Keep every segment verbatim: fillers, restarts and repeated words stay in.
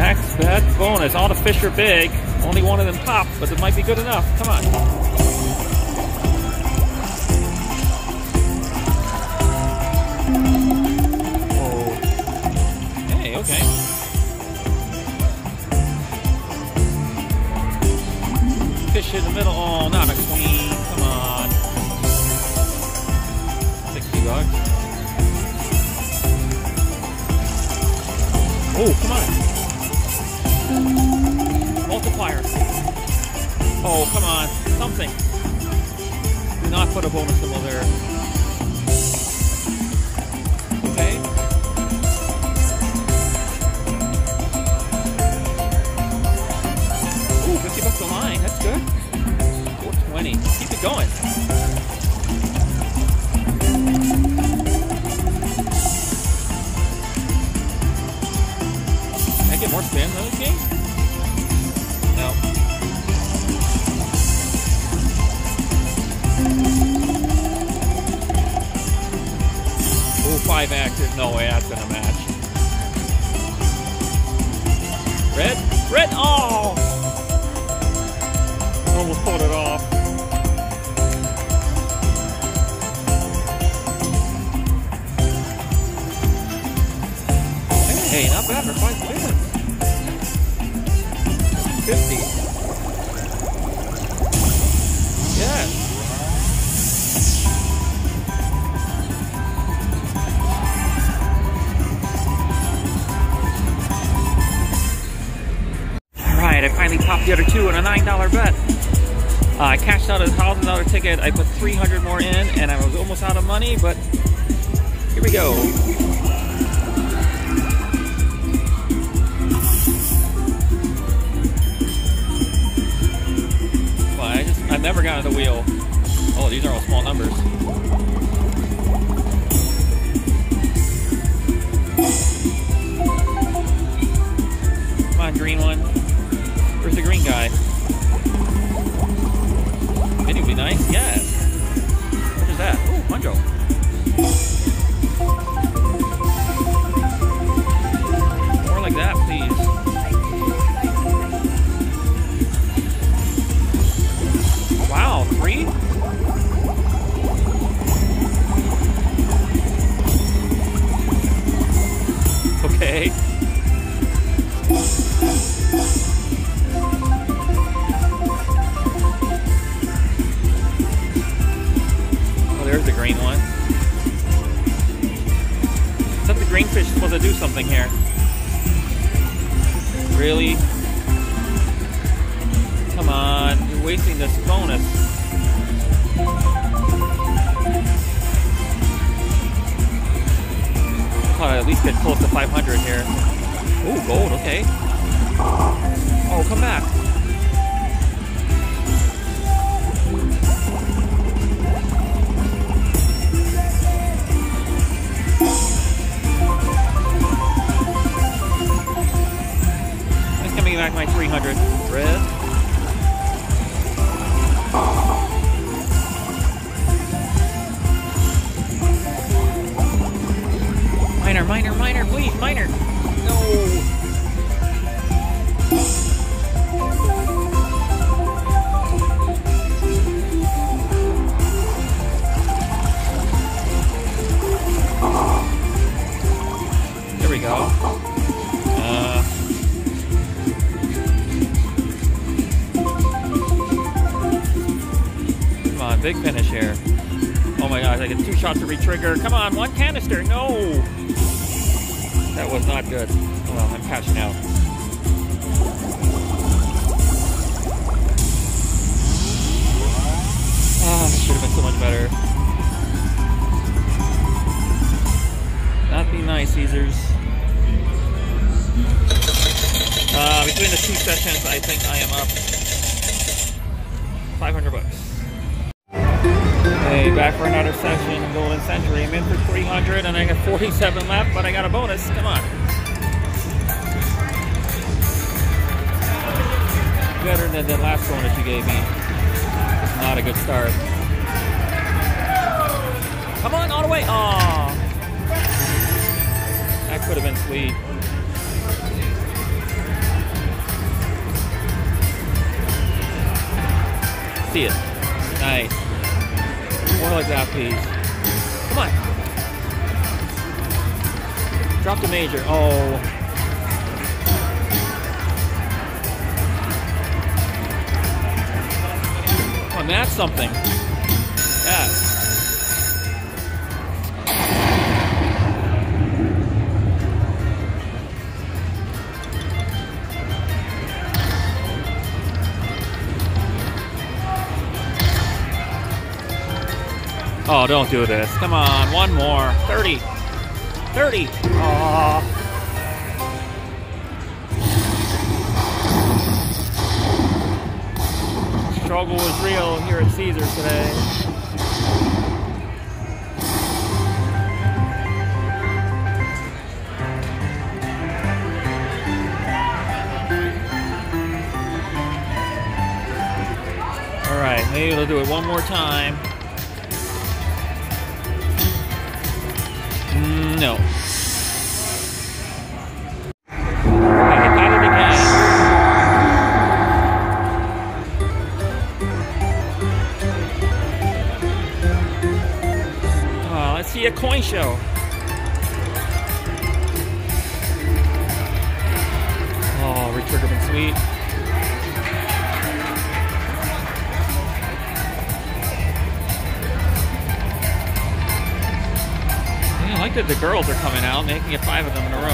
Max that bonus. All the fish are big. Only one of them popped, but it might be good enough. Come on. Whoa. Hey, okay. Fish in the middle. Oh, not a queen. Come on. sixty bucks. Oh, come on. Multiplier. Oh, come on. Something. Do not put a bonus symbol there. Okay. Ooh, fifty bucks a line. That's good. four twenty. Keep it going. Get more spins on this game? No. Oh, five active. No way, that's gonna match. Red? Red? Oh! Almost pulled it off. Hey, not bad for five spins. fifty. Yes. Alright, I finally popped the other two on a nine dollar bet. Uh, I cashed out a one thousand dollar ticket, I put three hundred more in, and I was almost out of money, but here we go. I've never gotten to the wheel. Oh, these are all small numbers. Come on, green one. Where's the green guy? It would be nice. Yes. What is that? Oh, Manjo. More like that, please. Wow, three? Okay. Oh, there's the green one. I thought the green fish was supposed to do something here. Really? Come on. Wasting this bonus. I'll at least get close to five hundred here. Ooh, gold, okay. Oh, come back. That's gonna be back my three hundred. Red. Minor, minor, minor, please, minor. No. There we go. Uh, come on, big finish here. Oh my gosh, I get two shots to re-trigger. Come on, one canister, no. That was not good. Well, I'm cashing out. Ah, oh, should have been so much better. That'd be nice, Caesars. Uh, between the two sessions, I think I am up five hundred bucks. Hey, back for another session, Golden Century. I'm in for three hundred and I got forty-seven left, but I got a bonus. Come on. Better than the last bonus you gave me. Not a good start. Come on, all the way. Aw. That could have been sweet. See it. Nice. More like that, please. Come on. Drop the major. Oh. Come on, that's something. Yes. Oh, don't do this. Come on, one more. thirty. thirty. Aww. Struggle was real here at Caesars today. All right, maybe we'll do it one more time. No. Okay, get out of the game. Oh, let's see a coin show. Oh, Richard would have been sweet. I like that the girls are coming out, making it five of them in a row.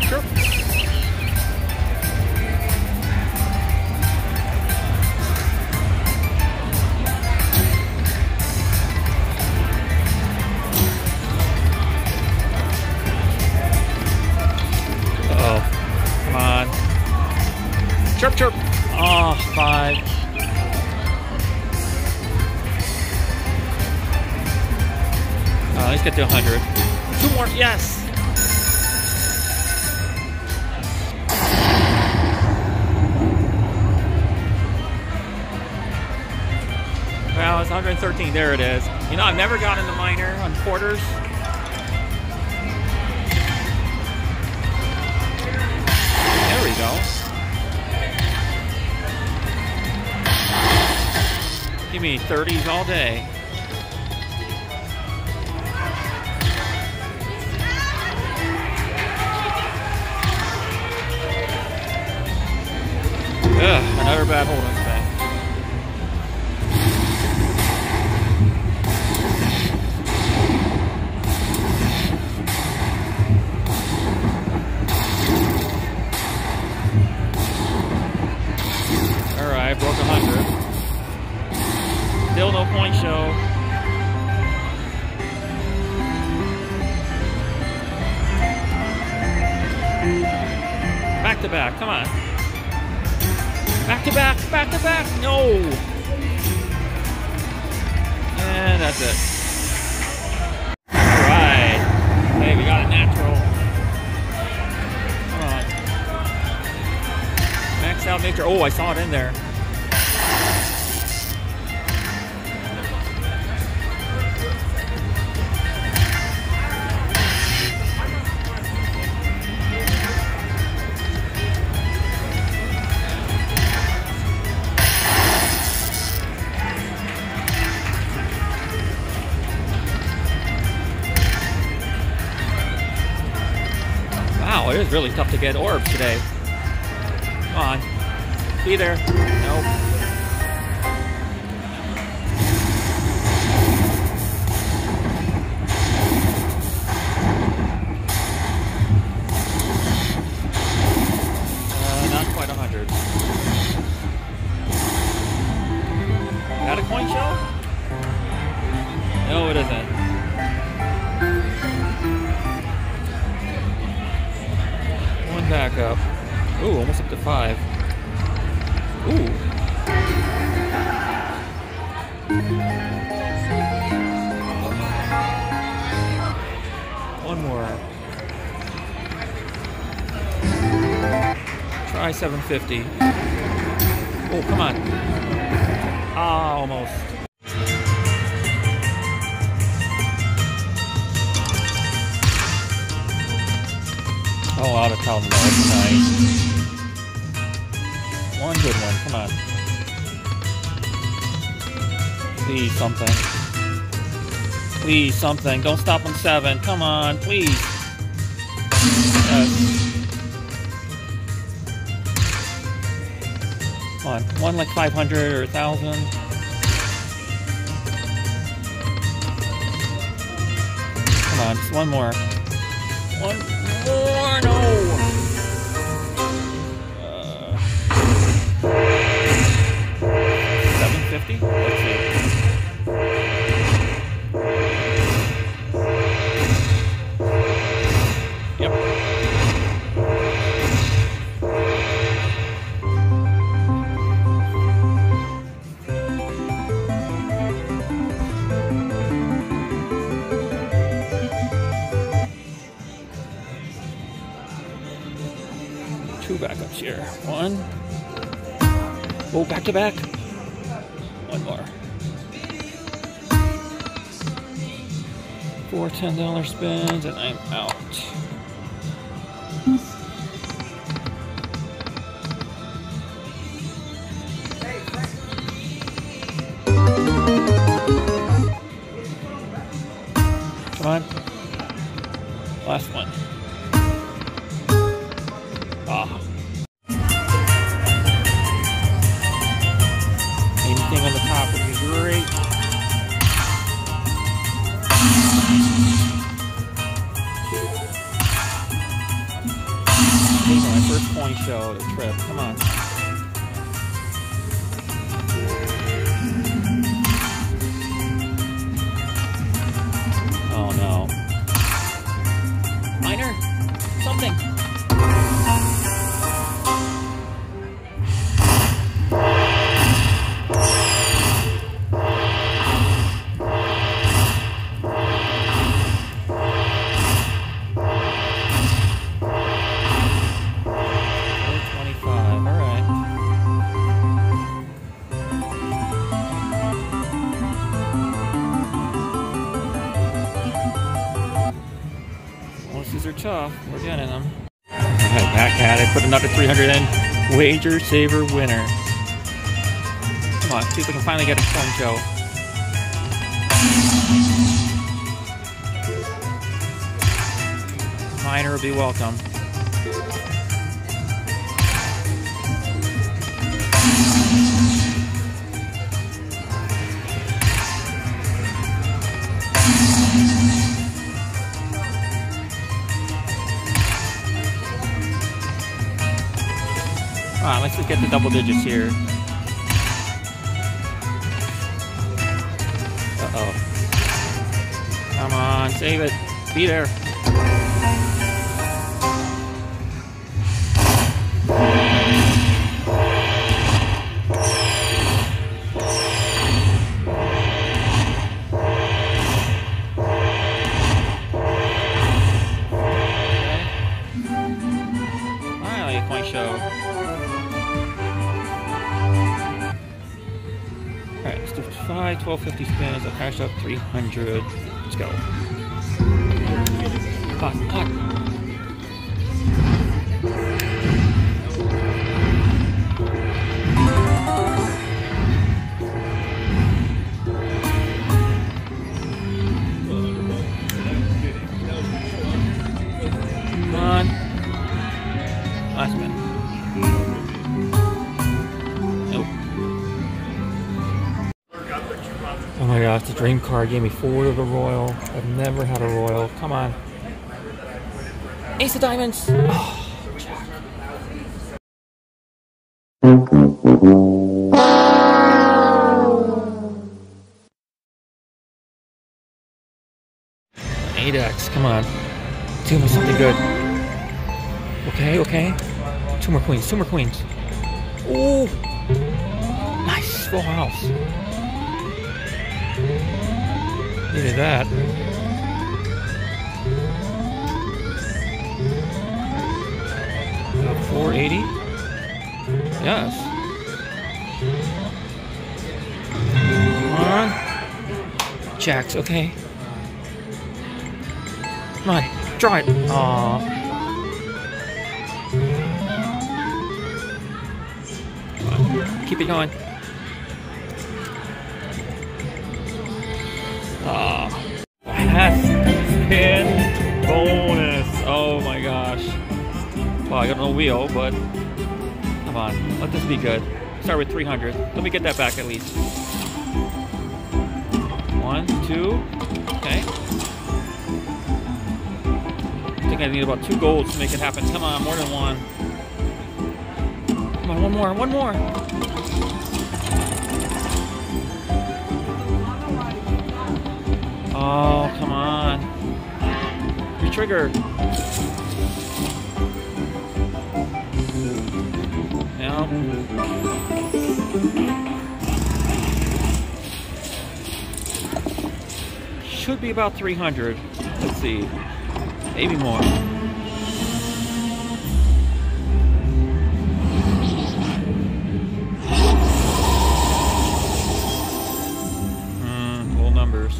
For sure. Uh-oh. Come on. Chirp, chirp. Oh, five. Let's get to one hundred. Two more, yes! Well, it's one hundred thirteen, there it is. You know, I've never gotten the minor on quarters. There we go. Give me thirties all day. Ugh, another bad holding thing. Alright, broke a hundred. Still no point show. Back to back, come on. Back to back, back to back, no! And that's it. Alright. Hey, we got a natural. Come on. Max out nature. Oh, I saw it in there. It was really tough to get orbs today. Come on. Be there. Nope. Uh, not quite a hundred. Got a coin show? No, it isn't. Back up. Ooh, almost up to five. Ooh. One more. Try seven fifty. Oh, come on. Ah, almost. Oh, out of town love tonight. One good one. Please, something. Please, something. Don't stop on seven. Come on, please. Yes. Come on. One like five hundred or one thousand. Come on, just one more. One more, no! Let's see. Yep. Two backups here. One. Go back to back. Four ten dollar spins and I'm out. Come on. Last one. Ah. Anything on the top would be great. First coin show, the trip, come on. Oh no. Minor? Something! Tough. We're getting them. Alright, back at it. Put another three hundred in. Wager saver winner. Come on, see if we can finally get a coin show. Miner will be welcome. Alright, let's just get the double digits here. Uh-oh. Come on, save it. Be there. Okay. Finally, a coin show. Alright, let's do five, twelve fifty spins, I'll cash up three hundred. Let's go. Fuck, fuck. Come on. Last minute. Nope. Oh my gosh, the Dream Card gave me four of the Royal. I've never had a Royal. Come on. Ace of Diamonds! Oh, Jack. eight X, come on. Two more, something good. Okay, okay. Two more queens, two more queens. Ooh! Nice, full house. Needed that. four eighty? Yes. Come on. Jacks, okay. Come on, draw it. Aww. Come on. Keep it going. wheel, but come on, let this be good. Start with three hundred. Let me get that back at least. One, two, okay. I think I need about two golds to make it happen. Come on, more than one. Come on, one more, one more. Oh, come on. Your trigger. No. Should be about three hundred. Let's see. Maybe more. Hmm, little numbers.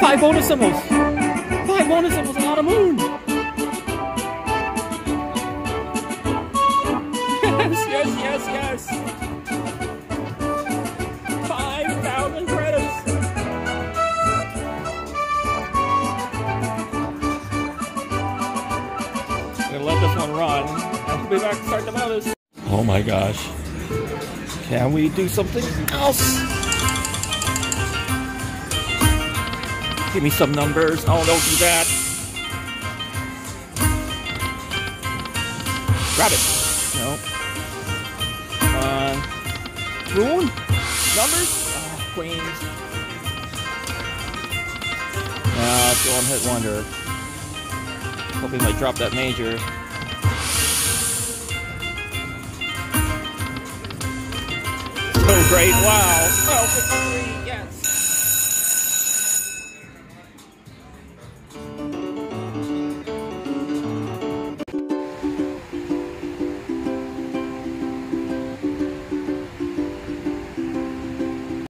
Five bonus symbols! Five bonus symbols and not a moon! Yes, yes, yes, yes! Five thousand credits! I'm gonna let this one run. I'll be back to start the bonus. Oh my gosh. Can we do something else? Give me some numbers. Oh, don't do that. Grab it. No. Uh, moon? Numbers? Oh, queens. Ah, it's one hit wonder. Hoping I drop that major. So great. Wow. Oh, fifty-three. Yes.